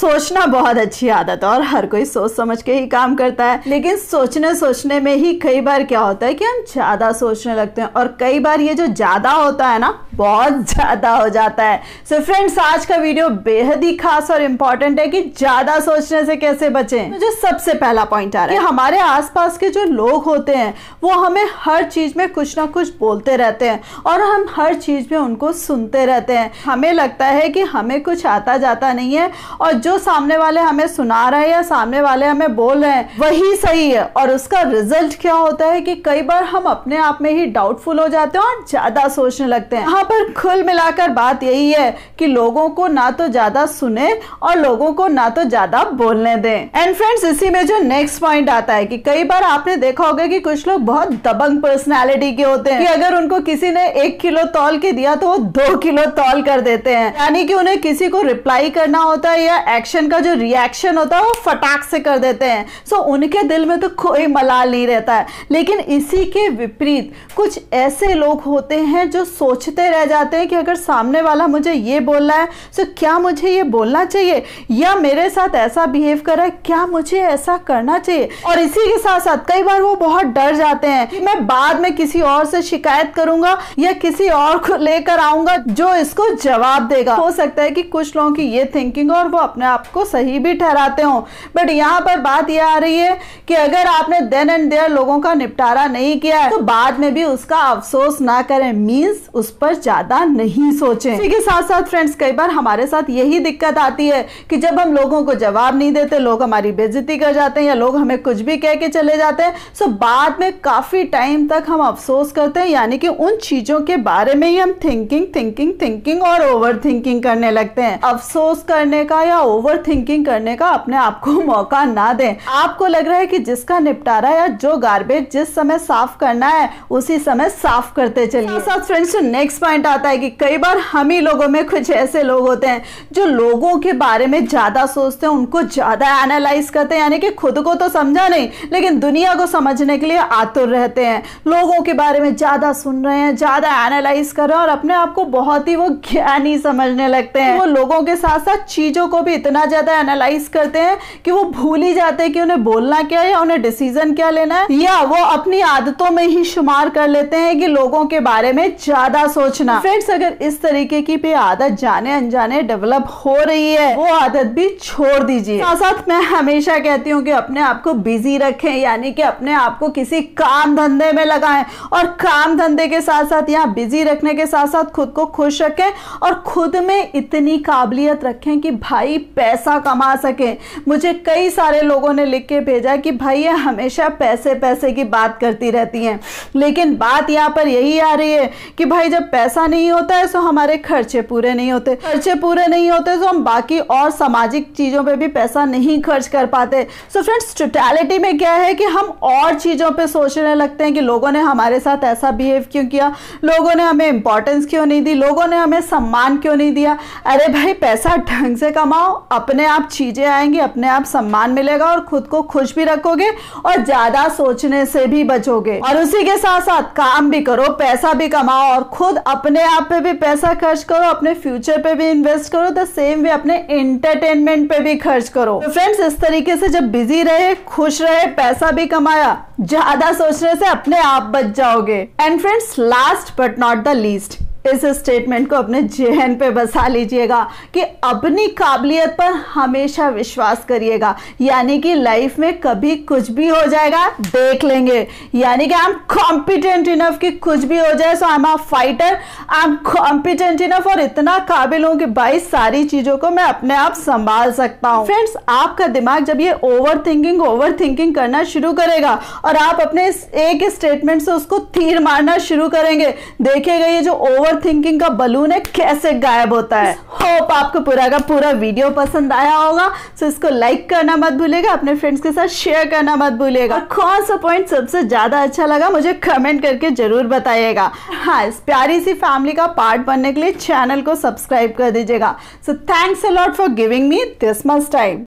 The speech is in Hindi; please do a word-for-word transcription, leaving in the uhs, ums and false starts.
सोचना बहुत अच्छी आदत है और हर कोई सोच समझ के ही काम करता है, लेकिन सोचने सोचने में ही कई बार क्या होता है कि हम ज़्यादा सोचने लगते हैं और कई बार ये जो ज़्यादा होता है ना बहुत ज़्यादा हो जाता है। सो फ्रेंड्स, आज का वीडियो बेहद ही खास और इम्पॉर्टेंट है कि ज़्यादा सोचने से कैसे बचें। तो जो सबसे पहला पॉइंट आ रहा है, हमारे आसपास के जो लोग होते हैं वो हमें हर चीज़ में कुछ ना कुछ बोलते रहते हैं और हम हर चीज़ में उनको सुनते रहते हैं। हमें लगता है कि हमें कुछ आता जाता नहीं है और जो सामने वाले हमें सुना रहे हैं या सामने वाले हमें बोल रहे हैं वही सही है, और उसका रिजल्ट क्या होता है कि कई बार हम अपने आप में ही डाउटफुल हो जाते हैं और ज़्यादा सोचने लगते हैं। यहाँ पर कुल मिलाकर बात यही है कि लोगों को ना तो ज़्यादा सुने और लोगों को ना तो ज़्यादा बोलने दें। एंड फ्रेंड्स, इसी में जो नेक्स्ट पॉइंट आता है कि कई बार आपने देखा होगा कि कुछ लोग बहुत दबंग पर्सनैलिटी के होते हैं कि अगर उनको किसी ने एक किलो तौल के दिया तो वो दो किलो तौल कर देते हैं, यानी कि उन्हें किसी को रिप्लाई करना होता है या एक्शन का जो रिएक्शन होता है वो फटाक से कर देते हैं। सो so, उनके दिल में तो कोई मलाल नहीं रहता है। लेकिन इसी के विपरीत कुछ ऐसे लोग होते हैं जो सोचते रह जाते हैं कि अगर सामने वाला मुझे ये बोल रहा है तो so, क्या मुझे ये बोलना चाहिए, या मेरे साथ ऐसा बिहेव कर रहा है क्या मुझे ऐसा करना चाहिए। और इसी के साथ साथ कई बार वो बहुत डर जाते हैं कि मैं बाद में किसी और से शिकायत करूंगा या किसी और को लेकर आऊंगा जो इसको जवाब देगा। हो सकता है कि कुछ लोगों की ये थिंकिंग और वो अपने आप को सही भी ठहराते हो, बट यहाँ पर बात यह आ रही है कि अगर आपने देन एंड देयर लोगों का निपटारा नहीं किया है तो बाद में भी उसका अफसोस ना करें, मींस उस पर ज्यादा नहीं सोचें। इसी के साथ साथ फ्रेंड्स, कई बार हमारे साथ यही दिक्कत आती है कि जब हम लोगों को जवाब नहीं देते लोग हमारी बेइज्जती कर जाते हैं या लोग हमें कुछ भी कह के चले जाते हैं। सो बाद में काफी टाइम तक हम अफसोस करते हैं, यानी कि उन चीजों के बारे में ही हम थिंकिंग थिंकिंग थिंकिंग और ओवर थिंकिंग करने लगते हैं। अफसोस करने का या ओवर थिंकिंग करने का अपने आप को मौका ना दें। आपको लग रहा है कि जिसका निपटारा या जो गार्बेज जिस समय साफ करना है उसी समय साफ करते चलिए। साथ फ्रेंड्स, नेक्स्ट पॉइंट आता है कि कई बार हम ही लोगों में कुछ ऐसे लोग होते हैं जो लोगों के बारे में ज्यादा सोचते हैं, उनको ज्यादा एनालाइज करते हैं, यानी कि खुद को तो समझा नहीं लेकिन दुनिया को समझने के लिए आतुर रहते हैं। लोगों के बारे में ज्यादा सुन रहे हैं, ज्यादा एनालाइज कर रहे हैं और अपने आप को बहुत ही वो ज्ञानी समझने लगते हैं। वो लोगों के साथ साथ चीजों को भी इतना ज्यादा एनालाइज करते हैं कि वो भूल ही जाते हैं कि उन्हें बोलना क्या है या उन्हें डिसीजन क्या लेना है, या वो अपनी आदतों में ही शुमार कर लेते हैं कि लोगों के बारे में ज्यादा सोचना। फ्रेंड्स, अगर इस तरीके की भी आदत जाने अनजाने डेवलप हो रही है वो आदत भी छोड़ दीजिए। साथ साथ मैं हमेशा कहती हूँ कि अपने आप को बिजी रखें, यानी कि अपने आप को किसी काम धंधे में लगाएं और काम धंधे के साथ साथ यहाँ बिजी रखने के साथ साथ खुद को खुश रखें और खुद में इतनी काबिलियत रखें कि भाई पैसा कमा सके। मुझे कई सारे लोगों ने लिख के भेजा कि भाई ये हमेशा पैसे पैसे की बात करती रहती हैं, लेकिन बात यहाँ पर यही आ रही है कि भाई जब पैसा नहीं होता है तो हमारे खर्चे पूरे नहीं होते, खर्चे पूरे नहीं होते तो हम बाकी और सामाजिक चीज़ों पे भी पैसा नहीं खर्च कर पाते। सो फ्रेंड्स, टोटैलिटी में क्या है कि हम और चीज़ों पर सोचने लगते हैं कि लोगों ने हमारे साथ ऐसा बिहेव क्यों किया, लोगों ने हमें इंपॉर्टेंस क्यों नहीं दी, लोगों ने हमें सम्मान क्यों नहीं दिया। अरे भाई, पैसा ढंग से कमाओ, अपने आप चीज़ें आएंगी, अपने आप सम्मान मिलेगा और खुद को खुश भी रखोगे और ज्यादा सोचने से भी बचोगे। और उसी के साथ साथ काम भी करो, पैसा भी कमाओ और खुद अपने आप पे भी पैसा खर्च करो, अपने फ्यूचर पे भी इन्वेस्ट करो, द सेम वे अपने एंटरटेनमेंट पे भी खर्च करो। तो फ्रेंड्स, इस तरीके से जब बिजी रहे, खुश रहे, पैसा भी कमाया, ज्यादा सोचने से अपने आप बच जाओगे। And friends, last but not the least, इस स्टेटमेंट को अपने जेहन पे बसा लीजिएगा कि अपनी काबिलियत पर हमेशा विश्वास करिएगा, यानी कि लाइफ में कभी कुछ भी हो जाएगा देख लेंगे, यानी कि आई एम कॉम्पिटेंट इनफ कि कुछ भी हो जाए। So I am a fighter, I am competent enough और इतना काबिल हूँ कि भाई सारी चीज़ों को मैं अपने आप संभाल सकता हूँ। फ्रेंड्स, आपका दिमाग जब ये ओवर थिंकिंग ओवर थिंकिंग करना शुरू करेगा और आप अपने एक स्टेटमेंट से उसको तीर मारना शुरू करेंगे, देखिएगा ये जो ओवर थिंकिंग का बलून है कैसे गायब होता है। होप आपको पूरा का पूरा वीडियो पसंद आया होगा। सो इसको लाइक करना मत भूलिएगा, अपने फ्रेंड्स के साथ शेयर करना मत भूलिएगा। कौन सा पॉइंट सबसे ज्यादा अच्छा लगा मुझे कमेंट करके जरूर बताइएगा। हाँ, इस प्यारी सी फैमिली का पार्ट बनने के लिए चैनल को सब्सक्राइब कर दीजिएगा। So thanks a lot for giving me this much time.